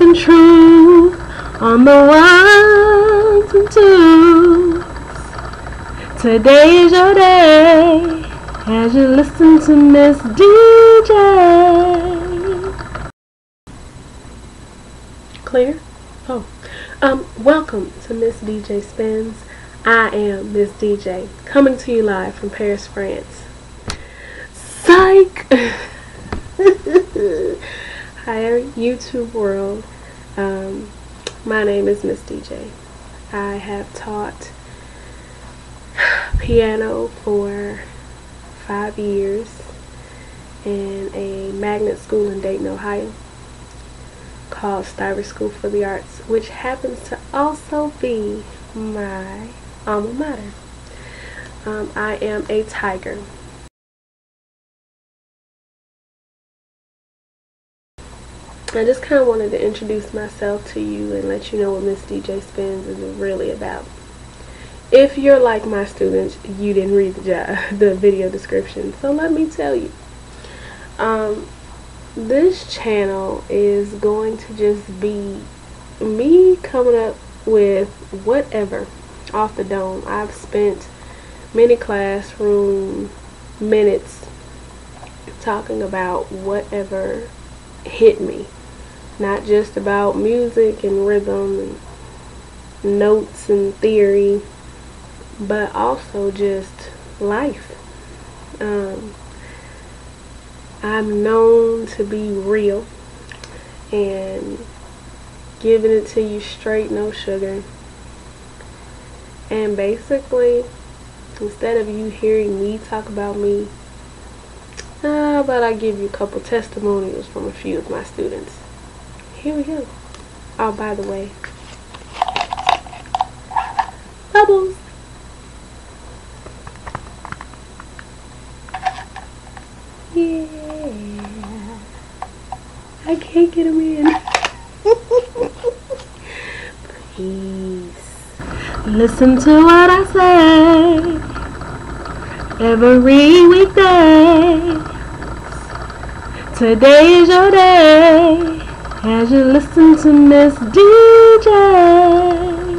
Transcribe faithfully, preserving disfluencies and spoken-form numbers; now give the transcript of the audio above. and truth on the ones and twos. Today is your day as you listen to Miss D J. Clear? Oh. Um, welcome to Miss D J Spins. I am Miss D J, coming to you live from Paris, France. Psych! Hi, YouTube world. Um, my name is Miss D J. I have taught piano for five years in a magnet school in Dayton, Ohio, called Styber School for the Arts, which happens to also be my alma mater. Um, I am a tiger. I just kind of wanted to introduce myself to you and let you know what Miss D J Spins is really about. If you're like my students, you didn't read the, job, the video description, so let me tell you. Um, this channel is going to just be me coming up with whatever off the dome. I've spent many classroom minutes talking about whatever hit me. Not just about music and rhythm and notes and theory, but also just life. Um, I'm known to be real and giving it to you straight, no sugar. And basically, instead of you hearing me talk about me, how about I give you a couple testimonials from a few of my students. Here we go. Oh, by the way, bubbles. Yeah. I can't get them in. Please listen to what I say every weekday. Today is your day as you listen to Miss D J.